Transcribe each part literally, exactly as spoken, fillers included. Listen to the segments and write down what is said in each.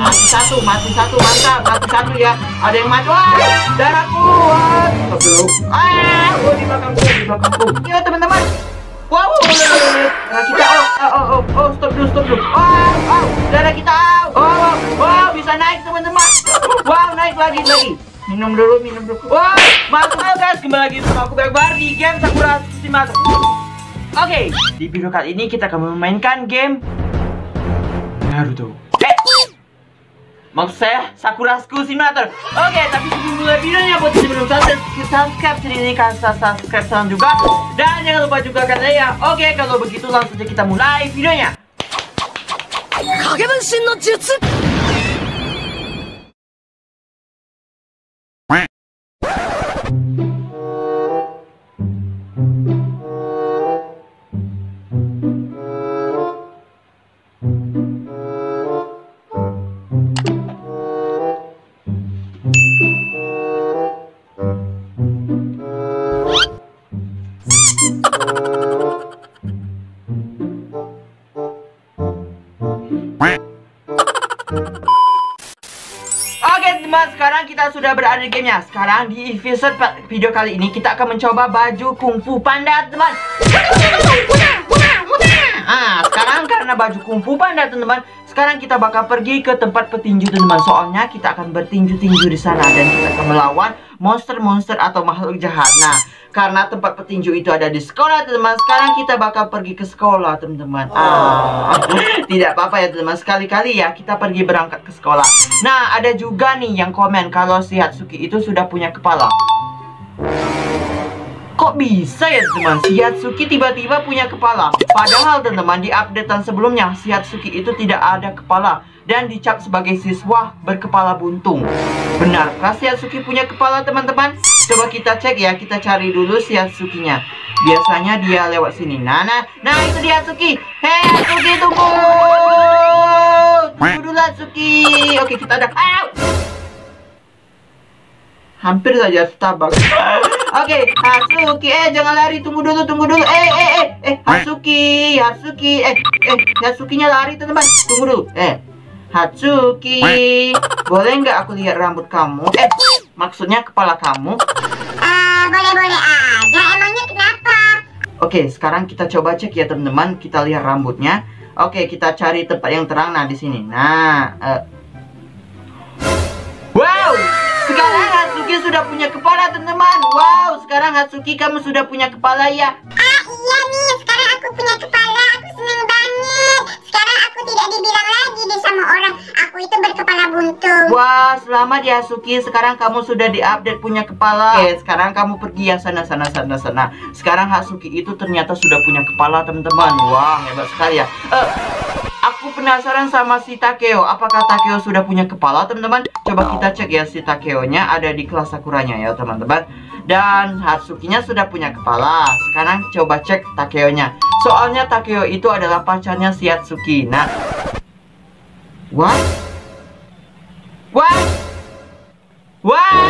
Mati satu, mati satu, mantap, mati satu ya. Ada yang mati, wah, darahku, wah, ah, gue di belakangku, di belakangku. Yo teman-teman, wow, kita, oh, oh, oh, oh, stop dulu, stop dulu, oh, oh, darah kita, oh, wow, bisa naik teman-teman, wow, naik lagi, lagi. Minum dulu, minum dulu. Wah, masuk guys, kembali lagi sama aku Bayu Akbar di game Sakura School Simulator. Oke, di video kali ini kita akan memainkan game Naruto. Eh, maksud saya Sakura School Simulator. Oke, tapi sebelum mulai videonya, buat yang belum subscribe channel ini kan subscribe sekarang juga, dan jangan lupa juga kalian ya. Oke, kalau begitu langsung saja kita mulai videonya. Kagavan no Jutsu. Kita sudah berada di gamenya. Sekarang di episode video kali ini kita akan mencoba baju kungfu panda, teman. Ah, sekarang karena baju kungfu panda, teman, sekarang kita bakal pergi ke tempat petinju, teman. Soalnya kita akan bertinju-tinju di sana dan kita akan melawan monster-monster atau makhluk jahat. Nah, karena tempat petinju itu ada di sekolah, teman-teman, sekarang kita bakal pergi ke sekolah, teman-teman. Ah, tidak apa-apa ya, teman-teman. Sekali-kali ya kita pergi berangkat ke sekolah. Nah, ada juga nih yang komen kalau si Hatsuki itu sudah punya kepala. Kok bisa ya, teman-teman? Si Hatsuki tiba-tiba punya kepala. Padahal, teman-teman, di updatean sebelumnya si Hatsuki itu tidak ada kepala dan dicap sebagai siswa berkepala buntung. Benarkah si Hatsuki punya kepala, teman-teman? Coba kita cek ya, kita cari dulu si Hatsuki-nya. Biasanya dia lewat sini. Nah, nah, nah itu dia Hatsuki. Hei Hatsuki, tunggu. Tunggu dulu Hatsuki. Oke, kita ada. Ayo. Hampir saja tabak. Oke, Hatsuki, eh jangan lari, tunggu dulu, tunggu dulu. Eh, eh, eh, eh Hatsuki, Hatsuki, eh, eh Hatsuki-nya lari, teman-teman. Tunggu dulu. Eh. Hatsuki, boleh nggak aku lihat rambut kamu? Eh, maksudnya kepala kamu? Ah, boleh-boleh aja, emangnya kenapa? Oke, sekarang kita coba cek ya, teman-teman. Kita lihat rambutnya. Oke, kita cari tempat yang terang. Nah, di sini. Nah, uh... wow, sekarang Hatsuki sudah punya kepala, teman-teman. Wow, sekarang Hatsuki kamu sudah punya kepala ya? Ah, iya nih, sekarang aku punya kepala. Aku senang banget. Sekarang aku tidak dibilang lagi deh sama orang aku itu berkepala buntung. Wah, selamat ya Hatsuki. Sekarang kamu sudah diupdate punya kepala. Oke, sekarang kamu pergi ya sana sana sana sana. Sekarang Hatsuki itu ternyata sudah punya kepala, teman-teman. Wah, hebat sekali ya. Uh, aku penasaran sama si Takeo. Apakah Takeo sudah punya kepala, teman-teman? Coba kita cek ya si Takeo-nya ada di kelas Sakuranya ya, teman-teman. Dan Hatsuki-nya sudah punya kepala. Sekarang coba cek Takeo-nya. Soalnya Takeo itu adalah pacarnya si Hatsuki. Nah, what? What? What?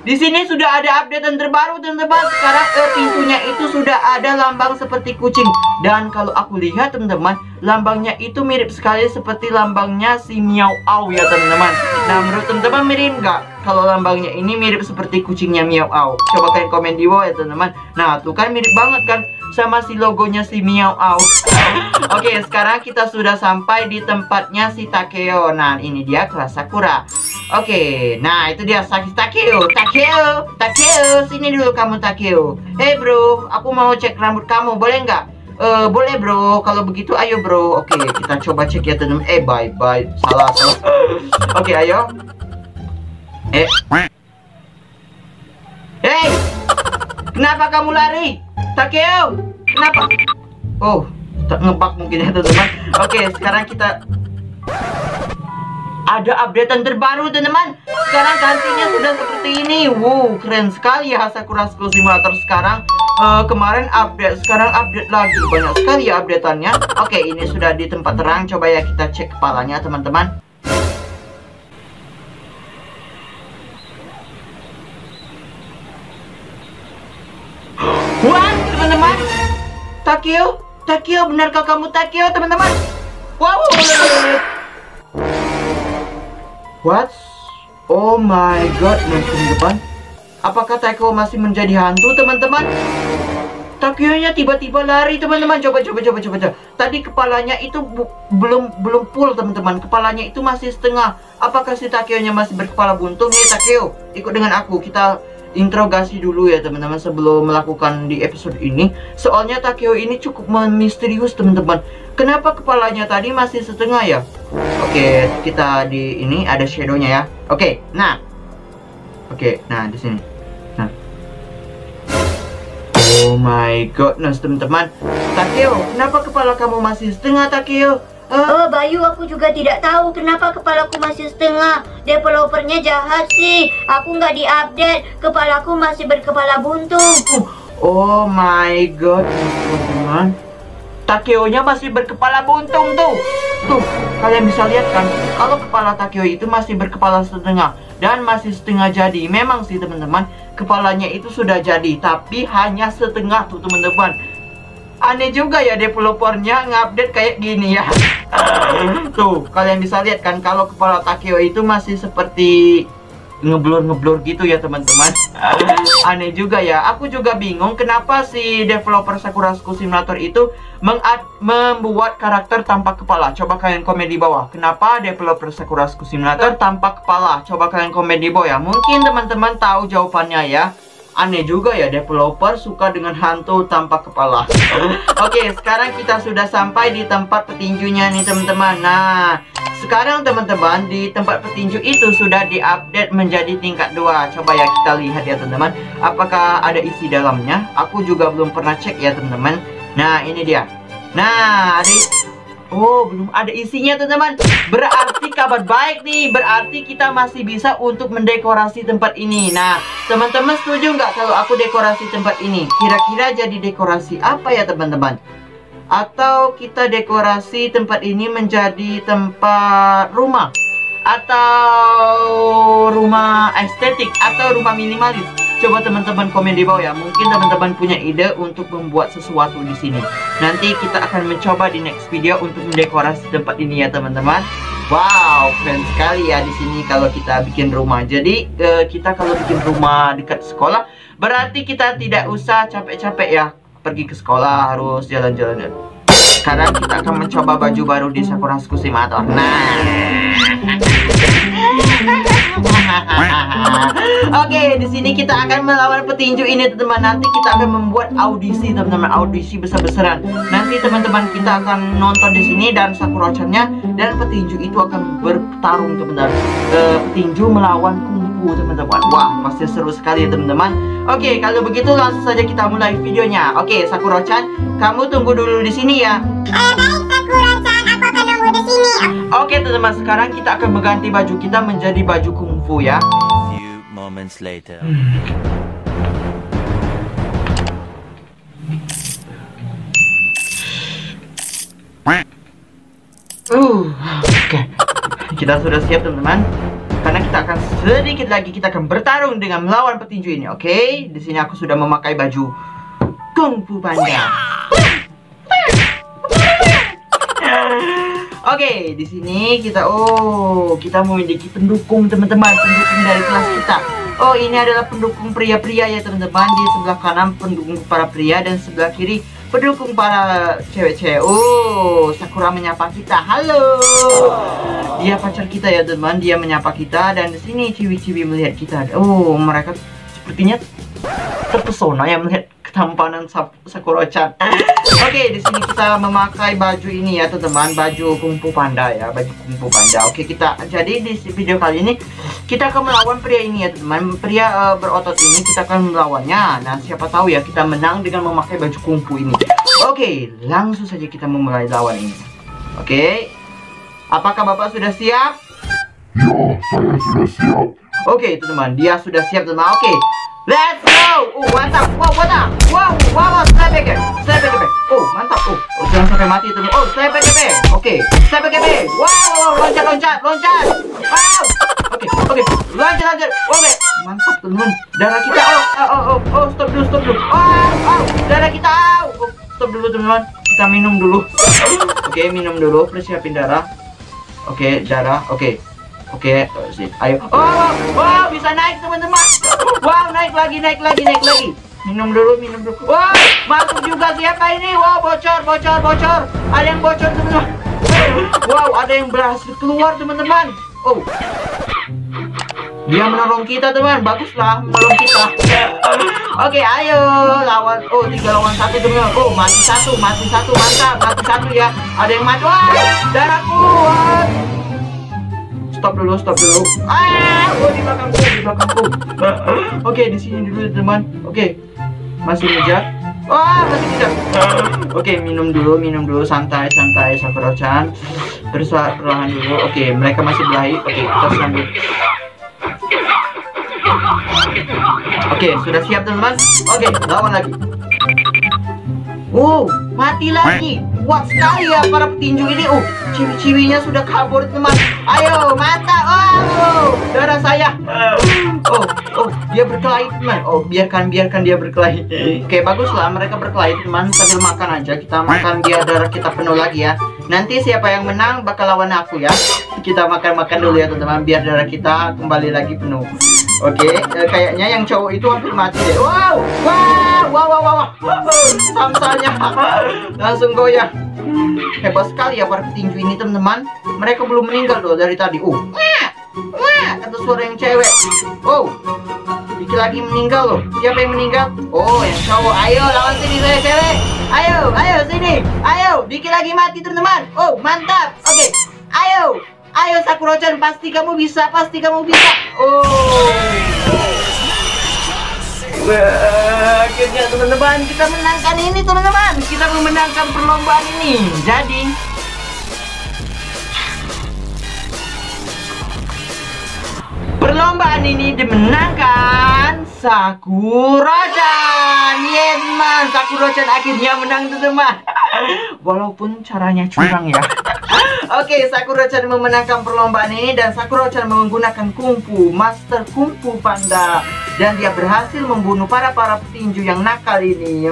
Di sini sudah ada updatean terbaru, teman-teman. Sekarang eh, pintunya itu sudah ada lambang seperti kucing. Dan kalau aku lihat, teman-teman, lambangnya itu mirip sekali seperti lambangnya si MiawAo ya, teman-teman. Nah, menurut teman-teman mirip nggak? Kalau lambangnya ini mirip seperti kucingnya MiawAo. Coba kalian komen di bawah ya, teman-teman. Nah, tuh kan mirip banget kan? Sama si logonya si MiawAo. Oke, sekarang kita sudah sampai di tempatnya si Takeo. Nah, ini dia kelas Sakura. Oke, nah itu dia si Takeo. Takeo, Takeo, sini dulu kamu Takeo. Hey bro, aku mau cek rambut kamu, boleh nggak? Uh, boleh bro, kalau begitu ayo bro. Oke, kita coba cek ya teman. Eh, bye bye, salah salah. Oke, ayo. Eh, hey, kenapa kamu lari? Takeo, kenapa? Oh, ngebug mungkin ya teman. Oke, sekarang kita ada updatean terbaru, teman-teman. Sekarang gantinya sudah seperti ini. Wow, keren sekali ya Sakura School Simulator sekarang. Uh, kemarin update, sekarang update lagi. Banyak sekali ya updateannya. Oke, ini sudah di tempat terang. Coba ya kita cek kepalanya, teman-teman. Wah, teman-teman, Takeo Takeo, benarkah kamu Takeo, teman-teman? Wow. What? Oh my god, muncul depan. Apakah Takeo masih menjadi hantu, teman-teman? Takeo-nya tiba-tiba lari, teman-teman. Coba, coba, coba, coba, coba. Tadi kepalanya itu belum belum full, teman-teman. Kepalanya itu masih setengah. Apakah si Takeo-nya masih berkepala buntung? Hei Takeo, ikut dengan aku. Kita interogasi dulu ya teman-teman sebelum melakukan di episode ini. Soalnya Takeo ini cukup misterius teman-teman. Kenapa kepalanya tadi masih setengah ya? Oke, kita di ini ada shadownya ya. Oke, nah, oke, nah di sini. Nah, oh my goodness teman-teman. Takeo, kenapa kepala kamu masih setengah Takeo? Huh? Oh Bayu, aku juga tidak tahu kenapa kepalaku masih setengah. Developernya jahat sih. Aku nggak diupdate. Kepalaku masih berkepala buntung. Oh my god, teman-teman. Takeo-nya masih berkepala buntung tuh. Tuh, kalian bisa lihat kan? Kalau kepala Takeo itu masih berkepala setengah dan masih setengah jadi. Memang sih teman-teman, kepalanya itu sudah jadi, tapi hanya setengah tuh teman-teman. Aneh juga ya developernya ngupdate kayak gini ya. Tuh, kalian bisa lihat kan kalau kepala Takeo itu masih seperti ngeblur-ngeblur gitu ya teman-teman. Aneh juga ya. Aku juga bingung kenapa si developer Sakura School Simulator itu membuat karakter tanpa kepala. Coba kalian komen di bawah. Kenapa developer Sakura School Simulator tanpa kepala? Coba kalian komen di bawah ya. Mungkin teman-teman tahu jawabannya ya. Aneh juga ya developer suka dengan hantu tanpa kepala. Oke, sekarang kita sudah sampai di tempat petinjunya nih teman-teman. Nah, sekarang teman-teman di tempat petinju itu sudah diupdate menjadi tingkat dua. Coba ya kita lihat ya teman-teman, apakah ada isi dalamnya? Aku juga belum pernah cek ya teman-teman. Nah, ini dia. Nah, ada oh, belum ada isinya teman-teman. Berarti kabar baik nih. Berarti kita masih bisa untuk mendekorasi tempat ini. Nah, teman-teman setuju nggak kalau aku dekorasi tempat ini? Kira-kira jadi dekorasi apa ya teman-teman? Atau kita dekorasi tempat ini menjadi tempat rumah? Atau rumah estetik? Atau rumah minimalis? Coba teman-teman komen di bawah ya. Mungkin teman-teman punya ide untuk membuat sesuatu di sini. Nanti kita akan mencoba di next video untuk mendekorasi tempat ini ya teman-teman. Wow, keren sekali ya di sini kalau kita bikin rumah. Jadi eh, kita kalau bikin rumah dekat sekolah, berarti kita tidak usah capek-capek ya pergi ke sekolah, harus jalan-jalan. Sekarang kita akan mencoba baju baru di Sakura School Simulator. Nah. Oke, okay, di sini kita akan melawan petinju ini teman-teman. Nanti kita akan membuat audisi teman-teman, audisi besar-besaran. Nanti teman-teman kita akan nonton di sini dan Sakura-channya dan petinju itu akan bertarung teman-teman. Uh, petinju melawan kungfu teman-teman. Wah, pasti seru sekali teman-teman. Oke, okay, kalau begitu langsung saja kita mulai videonya. Oke, okay, Sakura-chan, kamu tunggu dulu di sini ya. Oh, baik Sakura-chan, aku akan nunggu di sini. Oke, okay, teman-teman, sekarang kita akan mengganti baju kita menjadi baju kungfu ya. Few moments later. Uh, okay. Kita sudah siap teman-teman. Karena kita akan sedikit lagi kita akan bertarung dengan melawan petinju ini. Oke, okay? Di sini aku sudah memakai baju kungfu panda. Oke, okay, di sini kita oh, kita memiliki pendukung teman-teman, pendukung dari kelas kita. Oh, ini adalah pendukung pria-pria ya teman-teman. Di sebelah kanan pendukung para pria dan sebelah kiri pendukung para cewek-cewek. Oh, Sakura menyapa kita. Halo. Dia pacar kita ya teman-teman, dia menyapa kita dan di sini ciwi-ciwi melihat kita. Oh, mereka sepertinya terpesona ya melihat tampanan Sakura-chan. Oke, okay, di sini kita memakai baju ini ya teman-teman, baju kungfu panda ya, baju kungfu panda. Oke, okay, kita jadi di video kali ini kita akan melawan pria ini ya teman-teman, pria uh, berotot ini kita akan melawannya. Nah, siapa tahu ya kita menang dengan memakai baju kungfu ini. Oke, okay, langsung saja kita memulai lawan ini. Oke, okay. Apakah bapak sudah siap? Ya, saya sudah siap. Oke, okay, teman-teman, dia sudah siap teman-teman. Oke. Okay. Let's go! Oh, mantap! Wow, mantap! Wow, wow, wow, saya pakai, saya pakai, oh, mantap! Oh, oh, jangan sampai mati teman. Oh, saya pakai, oke, saya pakai, wow, loncat, loncat, loncat, wow, oke, oke, loncat, loncat, oke, mantap teman. Darah kita, oh, oh, oh, oh, stop dulu, stop dulu, oh, oh, darah kita, oh, stop dulu teman-teman. Kita kita minum dulu. Oke, minum dulu, persiapin darah. Oke, darah. Oke. Oke, ayo. Oh, wow, bisa naik teman-teman. Wow, naik lagi, naik lagi, naik lagi. Minum dulu, minum dulu. Wow, masuk juga siapa ini? Wow, bocor, bocor, bocor. Ada yang bocor teman-teman. Wow, ada yang berhasil keluar teman-teman. Oh. Dia menolong kita teman, baguslah menolong kita. Oke, ayo lawan. Oh, tiga lawan satu teman. Oh, mati satu, mati satu, mantap, mati satu ya. Ada yang mati. Wah, darahku. Stop dulu, stop dulu. Ah, oh, di belakangku, di belakangku. Oke, di sini dulu teman. Oke, masih ngejar. Wah, masih ngejar. Oke, minum dulu, minum dulu, santai, santai, Sakura-chan. Terus perlahan dulu. Oke, mereka masih berlari. Oke, kita sambut. Oke, sudah siap teman-teman. Oke, lawan lagi. Wow, mati lagi. Kuat sekali ya para petinju ini. Oh, ciwi-ciwinya sudah kabur teman. Ayo, mata. Oh, darah saya. Oh, oh, dia berkelahi teman. Oh, biarkan, biarkan dia berkelahi. Oke, baguslah mereka berkelahi teman. Sambil makan aja, kita makan biar darah kita penuh lagi ya. Nanti siapa yang menang bakal lawan aku ya. Kita makan-makan dulu ya teman-teman, biar darah kita kembali lagi penuh. Oke, okay, kayaknya yang cowok itu hampir mati deh. Wow, wow, wow, wow, wow, wow. Samsanya langsung goyah. Hebat sekali ya para petinju ini teman-teman. Mereka belum meninggal loh dari tadi. Uh, wah, kata suara yang cewek. Oh, dikit lagi meninggal loh. Siapa yang meninggal? Oh, yang cowok. Ayo lawan sini saya cewek. Ayo, ayo sini. Ayo, dikit lagi mati teman-teman. Oh, mantap. Oke, okay. Ayo. Ayo Sakura-chan, pasti kamu bisa, pasti kamu bisa. Oh, wah, akhirnya teman-teman kita menangkan ini teman-teman. Kita memenangkan perlombaan ini. Jadi, perlombaan ini dimenangkan Sakura-chan. Yes, man, Sakura-chan akhirnya menang teman-teman. Walaupun caranya curang ya. Oke, okay, Sakura-chan memenangkan perlombaan ini dan Sakura-chan menggunakan kungfu, master kungfu panda, dan dia berhasil membunuh para para petinju yang nakal ini.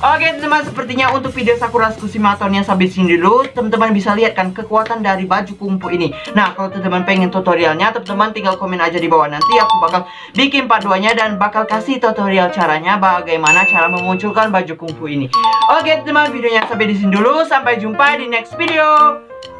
Oke, okay, teman, sepertinya untuk video Sakura School Simulator-nya sampai sini dulu. Teman-teman bisa lihat kan kekuatan dari baju kungfu ini. Nah, kalau teman-teman pengen tutorialnya, teman-teman tinggal komen aja di bawah. Nanti aku bakal bikin paduannya dan bakal kasih tutorial caranya bagaimana cara memunculkan baju kungfu ini. Oke, okay, teman, videonya sampai di sini dulu. Sampai jumpa di next video.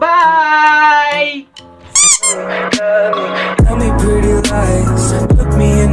Bye. Tell me pretty lies, look me in